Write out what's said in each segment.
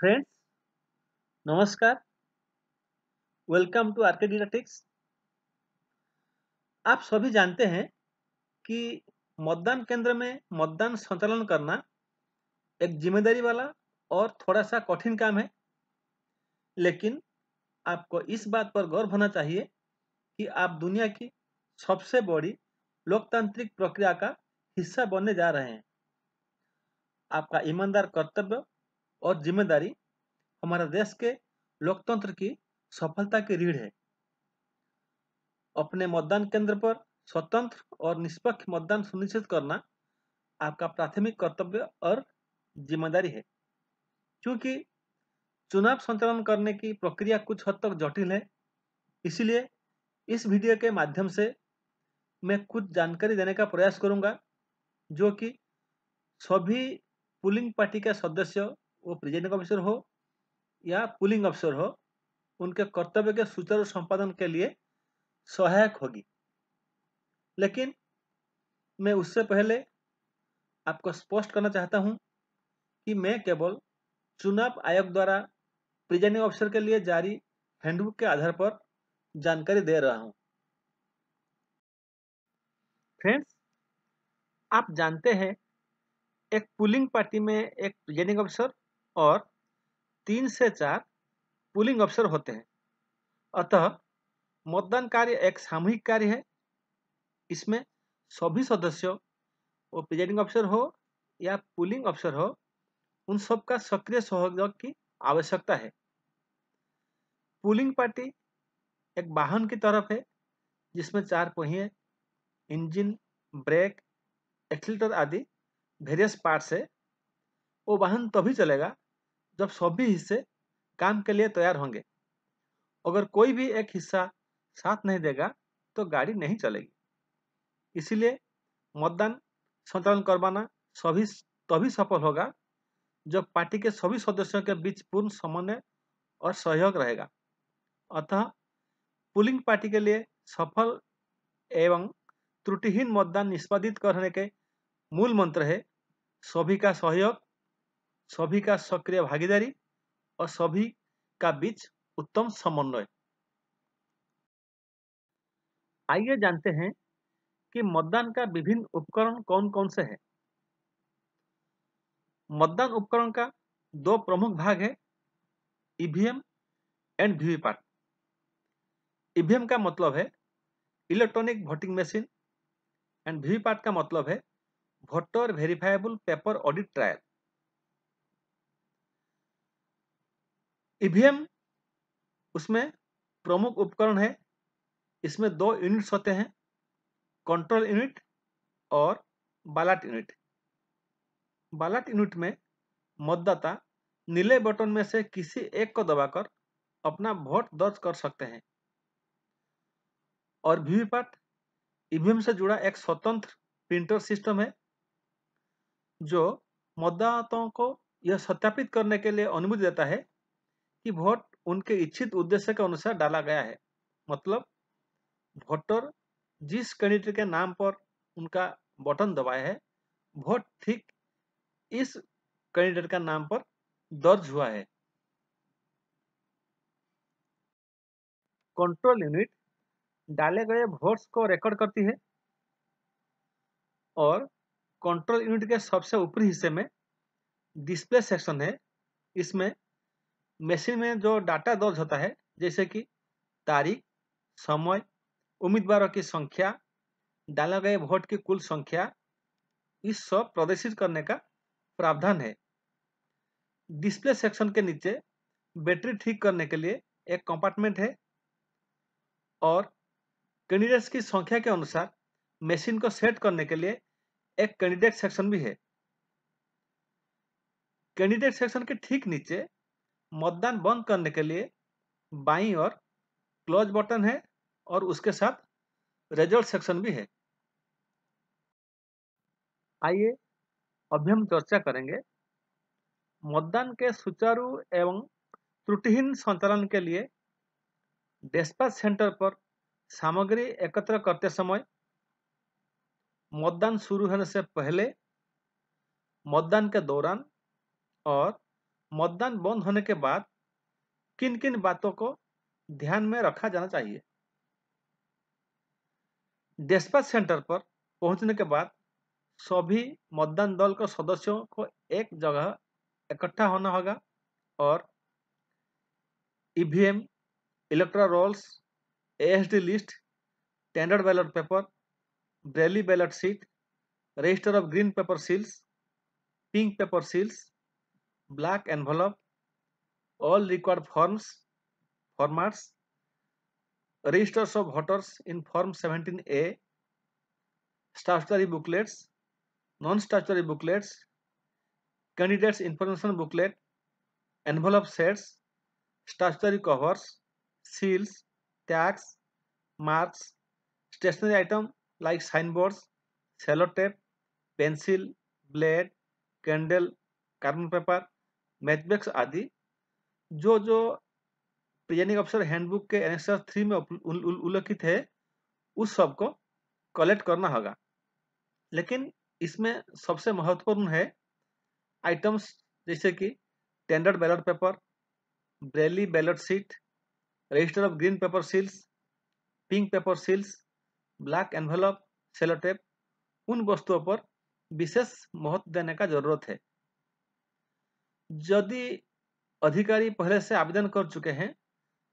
Friends नमस्कार, welcome to आर्केडिटिक्स। आप सभी जानते हैं कि मतदान केंद्र में मतदान संचालन करना एक जिम्मेदारी वाला और थोड़ा सा कठिन काम है, लेकिन आपको इस बात पर गौर होना चाहिए कि आप दुनिया की सबसे बड़ी लोकतांत्रिक प्रक्रिया का हिस्सा बनने जा रहे हैं। आपका ईमानदार कर्तव्य और जिम्मेदारी हमारे देश के लोकतंत्र की सफलता की रीढ़ है। अपने मतदान केंद्र पर स्वतंत्र और निष्पक्ष मतदान सुनिश्चित करना आपका प्राथमिक कर्तव्य और जिम्मेदारी है। क्योंकि चुनाव संचालन करने की प्रक्रिया कुछ हद तक जटिल है, इसलिए इस वीडियो के माध्यम से मैं कुछ जानकारी देने का प्रयास करूंगा जो कि सभी पुलिंग पार्टी के सदस्य, वो प्रिजाइडिंग ऑफिसर हो या पुलिंग अफसर हो, उनके कर्तव्य के सुचारू संपादन के लिए सहायक होगी। लेकिन मैं उससे पहले आपको स्पष्ट करना चाहता हूं कि मैं केवल चुनाव आयोग द्वारा प्रिजाइडिंग ऑफिसर के लिए जारी हैंडबुक के आधार पर जानकारी दे रहा हूं। फ्रेंड्स, आप जानते हैं एक पुलिंग पार्टी में एक प्रिजाइडिंग अफसर और 3 से 4 पुलिंग अफसर होते हैं। अतः मतदान कार्य एक सामूहिक कार्य है। इसमें सभी सदस्यों, वो प्रिजाइडिंग अफसर हो या पुलिंग अफसर हो, उन सबका सक्रिय सहयोग की आवश्यकता है। पुलिंग पार्टी एक वाहन की तरफ है जिसमें 4 पहिए, इंजन, ब्रेक, एक्सीलेटर आदि वेरियस पार्ट से वो वाहन तभी चलेगा जब सभी हिस्से काम के लिए तैयार होंगे। अगर कोई भी एक हिस्सा साथ नहीं देगा तो गाड़ी नहीं चलेगी। इसीलिए मतदान संचालन करवाना सभी तभी सफल होगा जब पार्टी के सभी सदस्यों के बीच पूर्ण समन्वय और सहयोग रहेगा। अतः पुलिंग पार्टी के लिए सफल एवं त्रुटिहीन मतदान निष्पादित करने के मूल मंत्र है सभी का सहयोग, सभी का सक्रिय भागीदारी और सभी का बीच उत्तम समन्वय। आइए जानते हैं कि मतदान का विभिन्न उपकरण कौन कौन से हैं। मतदान उपकरण का 2 प्रमुख भाग है, ईवीएम एंड वीवीपैट। ईवीएम का मतलब है electronic voting machine and VVPAT का मतलब है voter verifiable paper audit trail. EVM उसमें प्रमुख उपकरण है। इसमें 2 यूनिट्स होते हैं, कंट्रोल यूनिट और बैलेट यूनिट। बैलेट यूनिट में मतदाता नीले बटन में से किसी एक को दबाकर अपना वोट दर्ज कर सकते हैं। और वीवीपैट ईवीएम से जुड़ा एक स्वतंत्र प्रिंटर सिस्टम है जो मतदाताओं को यह सत्यापित करने के लिए अनुमति देता है कि वोट उनके इच्छित उद्देश्य के अनुसार डाला गया है। मतलब वोटर जिस कैंडिडेट के नाम पर उनका बटन दबाया है, वोट ठीक इस कैंडिडेट का नाम पर दर्ज हुआ है। कंट्रोल यूनिट डाले गए वोट्स को रिकॉर्ड करती है और कंट्रोल यूनिट के सबसे ऊपरी हिस्से में डिस्प्ले सेक्शन है। इसमें मशीन में जो डाटा दर्ज होता है, जैसे कि तारीख, समय, उम्मीदवारों की संख्या, डाला गए वोट की कुल संख्या, इस सब प्रदर्शित करने का प्रावधान है। डिस्प्ले सेक्शन के नीचे बैटरी ठीक करने के लिए एक कंपार्टमेंट है और कैंडिडेट्स की संख्या के अनुसार मशीन को सेट करने के लिए एक कैंडिडेट सेक्शन भी है। कैंडिडेट सेक्शन के ठीक नीचे मतदान बंद करने के लिए बाईं ओर क्लोज बटन है और उसके साथ रिजल्ट सेक्शन भी है। आइए अभी हम चर्चा करेंगे मतदान के सुचारू एवं त्रुटिहीन संचालन के लिए डिस्पैच सेंटर पर सामग्री एकत्र करते समय मतदान शुरू होने से पहले, मतदान के दौरान और मतदान बंद होने के बाद किन किन बातों को ध्यान में रखा जाना चाहिए। डिस्पैच सेंटर पर पहुंचने के बाद सभी मतदान दल के सदस्यों को एक जगह इकट्ठा होना होगा और EVM, electoral rolls, ASD list, standard ballot paper, Braille ballot sheet, register of green paper seals, pink paper seals, black envelope, all required forms formats, registers of voters in form 17A, statutory booklets, non statutory booklets, candidates information booklet, envelope sets, statutory covers, seals, tags, marks, stationery item like sign boards, cello tape, pencil, blade, candle, carbon paper, matchbox आदि जो जो presiding officer handbook के annex 3 में उल्लेखित है उस सब को कलेक्ट करना होगा। लेकिन इसमें सबसे महत्वपूर्ण है आइटम्स जैसे कि standard ballot paper, Braille ballot sheet, register of green paper seals, pink paper seals, black envelope, cello tape, उन वस्तुओं पर विशेष महत्व देने का जरूरत है। यदि अधिकारी पहले से आवेदन कर चुके हैं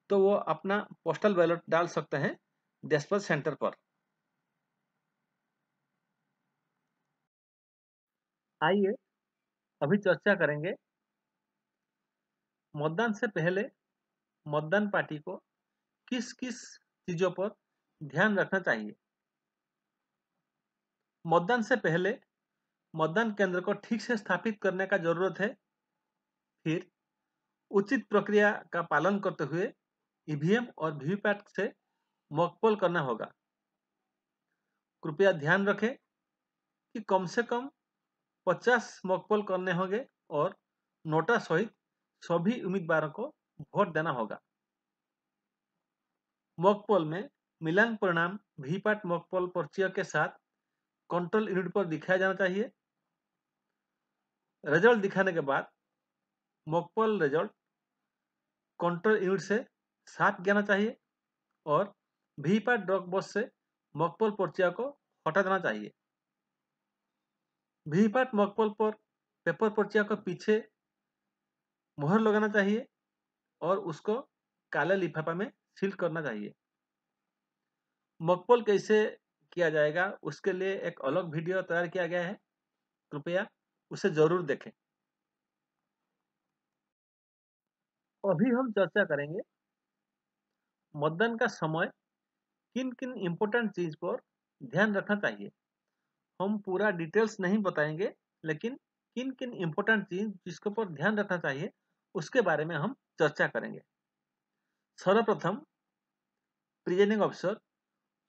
तो वो अपना पोस्टल बैलेट डाल सकते हैं डिस्पैच सेंटर पर। आइए अभी चर्चा करेंगे मतदान से पहले मतदान पार्टी को किस किस चीजों पर ध्यान रखना चाहिए। मतदान से पहले मतदान केंद्र को ठीक से स्थापित करने का जरूरत है। फिर उचित प्रक्रिया का पालन करते हुए ईवीएम और वीवीपैट से मॉकपोल करना होगा। कृपया ध्यान रखें कि कम से कम 50 मॉकपोल करने होंगे और नोटा सहित सभी उम्मीदवारों को वोट देना होगा। मॉकपोल में मिलान परिणाम वीवीपैट मॉकपोल पर्चियों के साथ कंट्रोल यूनिट पर दिखाया जाना चाहिए। रिजल्ट दिखाने के बाद मॉकपोल रिजल्ट कंट्रोल यूनिट से साथ जाना चाहिए और वीवीपैट ड्रॉप बॉक्स से मॉकपोल पर्चियों को हटा देना चाहिए। वीवीपैट मॉकपोल पर पेपर पर्चिया को पीछे मोहर लगाना चाहिए और उसको काले लिफाफा में सील करना चाहिए। मॉकपोल कैसे किया जाएगा उसके लिए एक अलग वीडियो तैयार किया गया है, कृपया उसे जरूर देखें। अभी हम चर्चा करेंगे मतदान का समय किन किन इम्पोर्टेंट चीज पर ध्यान रखना चाहिए। हम पूरा डिटेल्स नहीं बताएंगे लेकिन किन किन इम्पोर्टेंट चीज जिसके ऊपर ध्यान रखना चाहिए उसके बारे में हम चर्चा करेंगे। सर्वप्रथम प्रिजाइडिंग ऑफिसर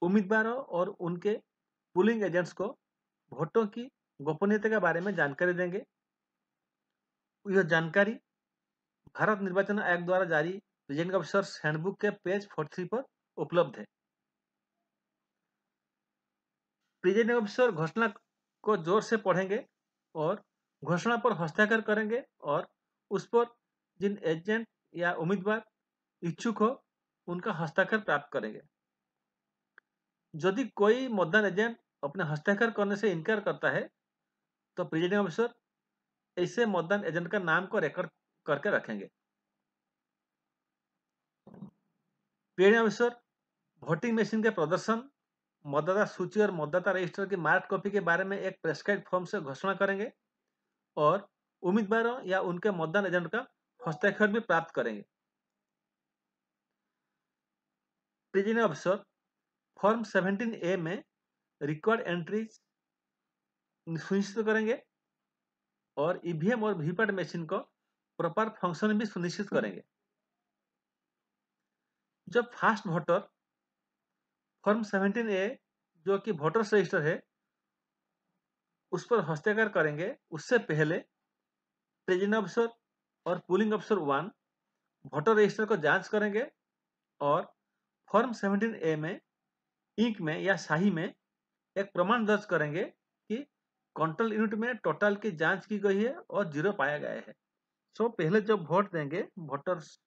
उम्मीदवारों और उनके पोलिंग एजेंट्स को वोटों की गोपनीयता के बारे में जानकारी देंगे। यह जानकारी भारत निर्वाचन आयोग द्वारा जारी प्रिजाइडिंग ऑफिसर्स हैंडबुक के पेज 43 पर उपलब्ध है। प्रिजाइडिंग ऑफिसर घोषणा को जोर से पढ़ेंगे और घोषणा पर हस्ताक्षर करेंगे और उस पर जिन एजेंट या उम्मीदवार इच्छुक हो उनका हस्ताक्षर प्राप्त करेंगे। यदि कोई मतदान एजेंट अपने हस्ताक्षर करने से इनकार करता है तो प्रिजाइडिंग ऑफिसर ऐसे मतदान एजेंट का नाम को रिकॉर्ड करके रखेंगे। प्रिजाइडिंग ऑफिसर वोटिंग मशीन के प्रदर्शन, मतदाता सूची और मतदाता रजिस्टर की मार्क कॉपी के बारे में एक प्रेस्क्राइब फॉर्म से घोषणा करेंगे और उम्मीदवारों या उनके मतदान एजेंट का हस्ताक्षर भी प्राप्त करेंगे। प्रिजाइडिंग ऑफिसर फॉर्म 17A में रिकॉर्ड एंट्रीज सुनिश्चित करेंगे और ईवीएम और वीवीपैट मशीन को प्रॉपर फंक्शन भी सुनिश्चित करेंगे। जब फास्ट वोटर फॉर्म 17A जो कि वोटर्स रजिस्टर है उस पर हस्ताक्षर करेंगे उससे पहले प्रिजाइडिंग ऑफिसर और पोलिंग ऑफिसर 1 वोटर रजिस्टर को जांच करेंगे और फॉर्म 17A में इंक में या शाही में एक प्रमाण दर्ज करेंगे कि कंट्रोल यूनिट में टोटल की जांच की गई है और जीरो पाया गया है। सो पहले जब वोट देंगे वोटर्स,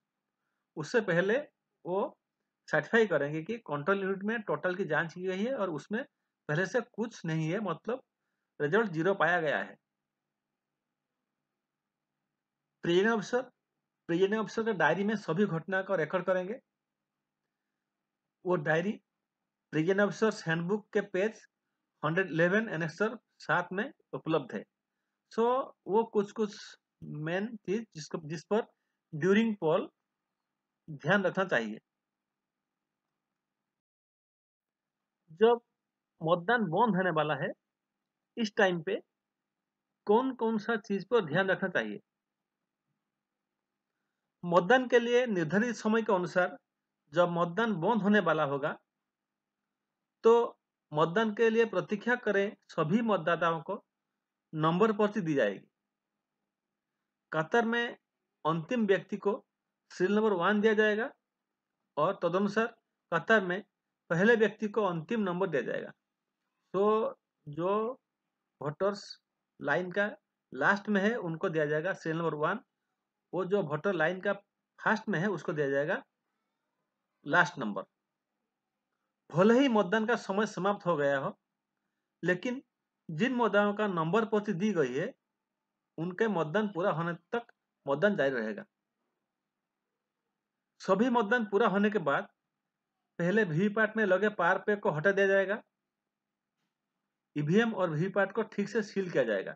उससे पहले वो सर्टिफाई करेंगे कि कंट्रोल यूनिट में टोटल की जांच की गई है और उसमें पहले से कुछ नहीं है, मतलब रिजल्ट जीरो पाया गया है। प्रिजनिंग अफसर के डायरी में सभी घटना का रिकॉर्ड करेंगे। वो डायरी प्रिजनिंग अफसर हैंडबुक के पेज 111 एनेक्सर 7 में उपलब्ध है। सो वो कुछ मेन चीज जिस पर ड्यूरिंग पोल ध्यान रखना चाहिए। जब मतदान बंद होने वाला है इस टाइम पे कौन कौन सा चीज पर ध्यान रखना चाहिए। मतदान के लिए निर्धारित समय के अनुसार जब मतदान बंद होने वाला होगा तो मतदान के लिए प्रतीक्षा करें सभी मतदाताओं को नंबर पर्ची दी जाएगी। कतार में अंतिम व्यक्ति को सीरियल नंबर 1 दिया जाएगा और तदनुसार कतार में पहले व्यक्ति को अंतिम नंबर दिया जाएगा। तो जो वोटर्स लाइन का लास्ट में है उनको दिया जाएगा सीरियल नंबर 1, वो जो वोटर लाइन का फर्स्ट में है उसको दिया जाएगा लास्ट नंबर। भले ही मतदान का समय समाप्त हो गया हो लेकिन जिन मतदाताओं का नंबर पर्ची दी गई है उनके मतदान पूरा होने तक मतदान जारी रहेगा। सभी मतदान पूरा होने के बाद पहले वीवीपैट में लगे पावर पेग को हटा दिया जाएगा। ईवीएम और वीवीपैट को ठीक से सील किया जाएगा।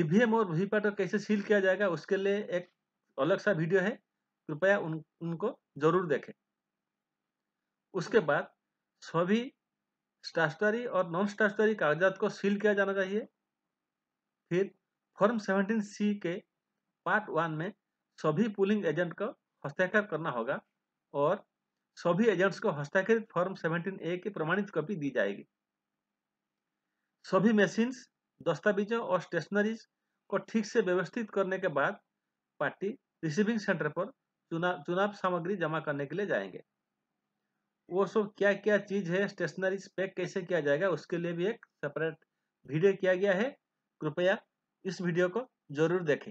ईवीएम और वीवीपैट को कैसे सील किया जाएगा उसके लिए एक अलग सा वीडियो है, कृपया उनको जरूर देखें। उसके बाद सभी स्टैट्यूटरी और नॉन स्टैट्यूटरी कागजात को सील किया जाना चाहिए। फिर फॉर्म 17C के पार्ट 1 में सभी पोलिंग एजेंट को हस्ताक्षर करना होगा और सभी एजेंट्स को हस्ताक्षरित फॉर्म 17A की प्रमाणित कॉपी दी जाएगी। सभी मशीन्स, दस्तावेजों और स्टेशनरीज को ठीक से व्यवस्थित करने के बाद पार्टी रिसीविंग सेंटर पर चुनाव सामग्री जमा करने के लिए जाएंगे। वो सब क्या क्या चीज है, स्टेशनरी पैक कैसे किया जाएगा उसके लिए भी एक सेपरेट वीडियो किया गया है, कृपया इस वीडियो को जरूर देखें।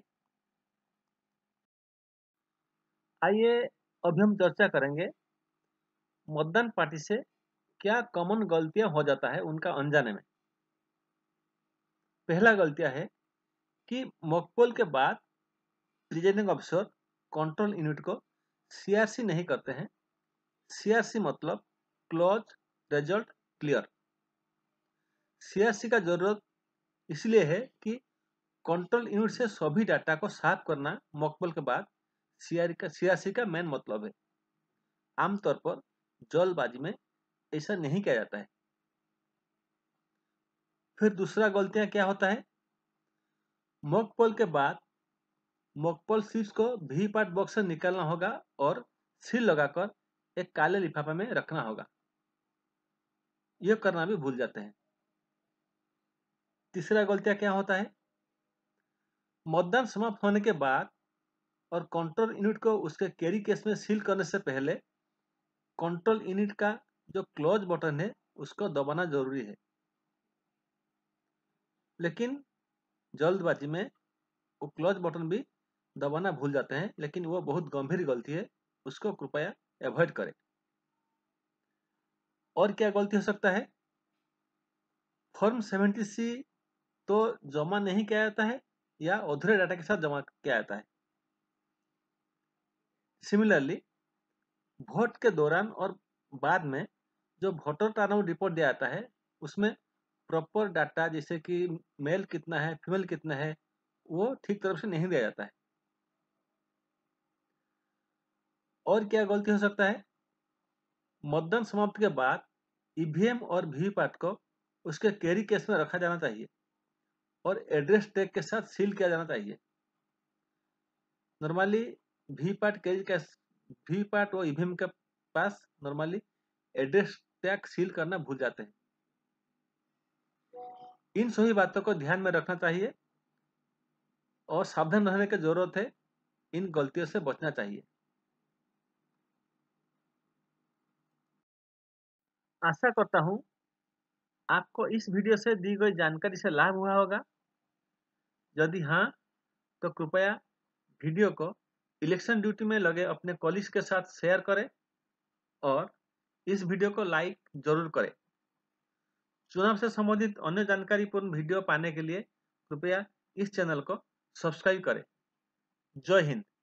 आइए अब हम चर्चा करेंगे मतदान पार्टी से क्या कॉमन गलतियां हो जाता है उनका अनजाने में। पहला गलतियां है कि मॉकपोल के बाद प्रिजाइडिंग अफसर कंट्रोल यूनिट को सीआरसी नहीं करते हैं। सीआरसी मतलब क्लोज रिजल्ट क्लियर। सीआरसी का जरूरत इसलिए है कि कंट्रोल यूनिट से सभी डाटा को साफ करना मॉकपोल के बाद सीआरसी का मेन मतलब है। आमतौर पर जल्दबाजी में ऐसा नहीं किया जाता है। फिर दूसरा गलतियां क्या होता है, मॉकपोल के बाद मॉकपोल स्लिप्स को वीवीपैट बॉक्स से निकालना होगा और सील लगाकर एक काले लिफाफे में रखना होगा, यह करना भी भूल जाते हैं। तीसरा गलतियां क्या होता है, मतदान समाप्त होने के बाद और कंट्रोल यूनिट को उसके कैरी केस में सील करने से पहले कंट्रोल यूनिट का जो क्लोज बटन है उसको दबाना जरूरी है, लेकिन जल्दबाजी में वो क्लोज बटन भी दबाना भूल जाते हैं, लेकिन वो बहुत गंभीर गलती है, उसको कृपया अवॉइड करें। और क्या गलती हो सकता है, फॉर्म 17C तो जमा नहीं किया जाता है या अधूरे डाटा के साथ जमा किया जाता है। सिमिलरली वोट के दौरान और बाद में जो वोटर टर्नआउट रिपोर्ट दिया जाता है उसमें प्रॉपर डाटा जैसे कि मेल कितना है, फीमेल कितना है, वो ठीक तरह से नहीं दिया जाता है। और क्या गलती हो सकता है, मतदान समाप्त के बाद ईवीएम और वीवीपैट को उसके कैरी केस में रखा जाना चाहिए और एड्रेस टैग के साथ सील किया जाना चाहिए। Normally VVPAT carry case VVPAT और ईवीएम के पास नॉर्मली एड्रेस टैग सील करना भूल जाते हैं। इन सभी बातों को ध्यान में रखना चाहिए और सावधान रहने की जरूरत है, इन गलतियों से बचना चाहिए। आशा करता हूं आपको इस वीडियो से दी गई जानकारी से लाभ हुआ होगा। यदि हाँ तो कृपया वीडियो को इलेक्शन ड्यूटी में लगे अपने कॉलेज के साथ शेयर करें और इस वीडियो को लाइक जरूर करें। चुनाव से संबंधित अन्य जानकारीपूर्ण वीडियो पाने के लिए कृपया इस चैनल को सब्सक्राइब करें। जय हिंद।